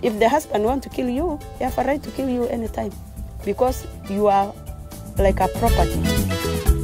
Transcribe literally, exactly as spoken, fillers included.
If the husband wants to kill you, he has a right to kill you anytime because you are like a property.